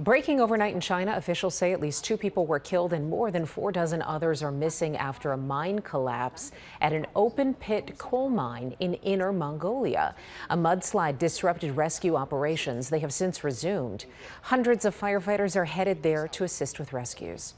Breaking overnight in China, officials say at least 2 people were killed and more than 4 dozen others are missing after a mine collapse at an open-pit coal mine in Inner Mongolia. A mudslide disrupted rescue operations. They have since resumed. Hundreds of firefighters are headed there to assist with rescues.